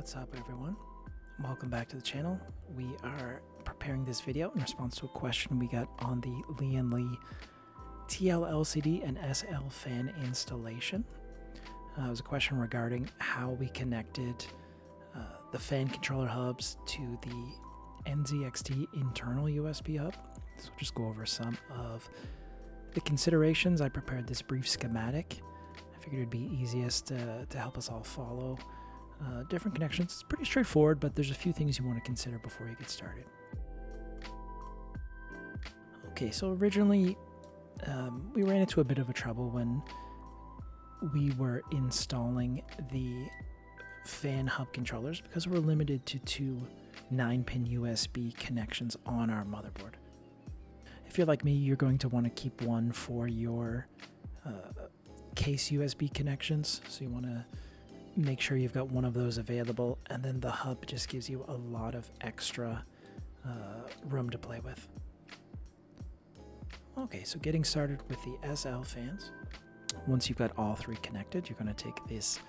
What's up everyone? Welcome back to the channel. We are preparing this video in response to a question we got on the Lian Li TL LCD and SL fan installation. It was a question regarding how we connected the fan controller hubs to the NZXT internal USB hub. So we'll just go over some of the considerations. I prepared this brief schematic. I figured it'd be easiest to help us all follow different connections. It's pretty straightforward, but there's a few things you want to consider before you get started. Okay, so originally we ran into a bit of a trouble when we were installing the fan hub controllers because we're limited to two 9-pin USB connections on our motherboard. If you're like me, you're going to want to keep one for your case USB connections, so you want to make sure you've got one of those available, and then the hub just gives you a lot of extra room to play with. Okay, so getting started with the SL fans. Once you've got all three connected, you're going to take this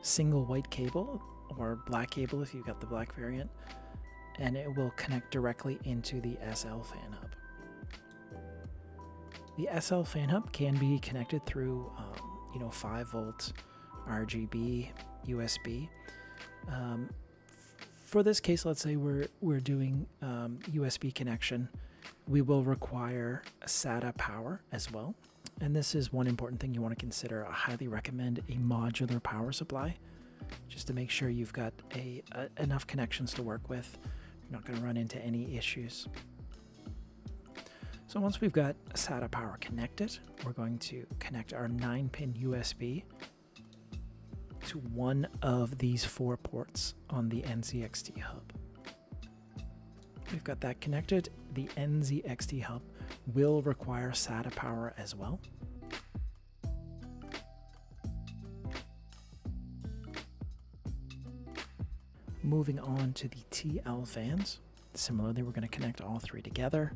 single white cable, or black cable if you've got the black variant, and it will connect directly into the SL fan hub. The SL fan hub can be connected through 5-volt RGB, USB. For this case, let's say we're doing USB connection. We will require SATA power as well. And this is one important thing you want to consider. I highly recommend a modular power supply just to make sure you've got enough connections to work with. You're not going to run into any issues. So once we've got SATA power connected, we're going to connect our 9-pin USB to one of these four ports on the NZXT hub. We've got that connected. The NZXT hub will require SATA power as well. Moving on to the TL fans. Similarly, we're going to connect all three together.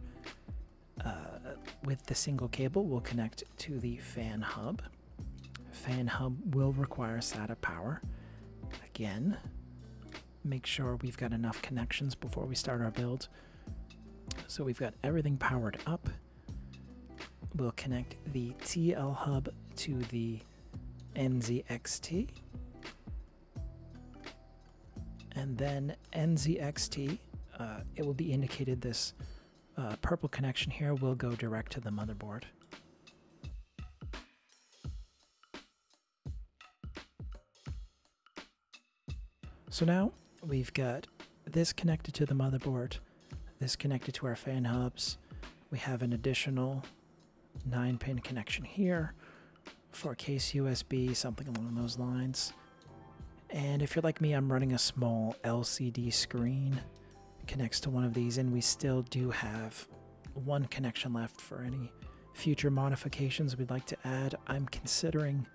With the single cable, we'll connect to the fan hub. Fan hub will require SATA power. Again, make sure we've got enough connections before we start our build. So we've got everything powered up. We'll connect the TL hub to the NZXT. And then NZXT, it will be indicated this purple connection here will go direct to the motherboard. So now we've got this connected to the motherboard, this connected to our fan hubs. We have an additional 9-pin connection here for case USB, something along those lines. And if you're like me, I'm running a small LCD screen, connects to one of these, and we still do have one connection left for any future modifications we'd like to add. I'm considering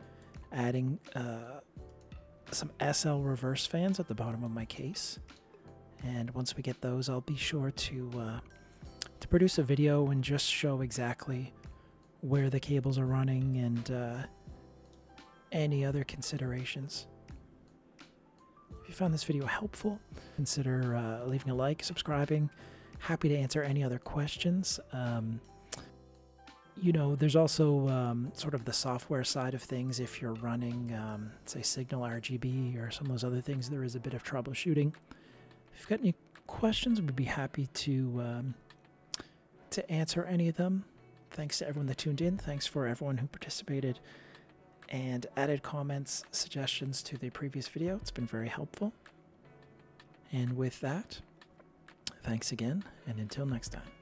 adding some SL reverse fans at the bottom of my case, and once we get those, I'll be sure to produce a video and just show exactly where the cables are running and any other considerations. If you found this video helpful, consider leaving a like, subscribing. Happy to answer any other questions. There's also sort of the software side of things. If you're running, say, SignalRGB or some of those other things, there is a bit of troubleshooting. If you've got any questions, we'd be happy to answer any of them. Thanks to everyone that tuned in. Thanks for everyone who participated and added comments, suggestions to the previous video. It's been very helpful. And with that, thanks again, and until next time.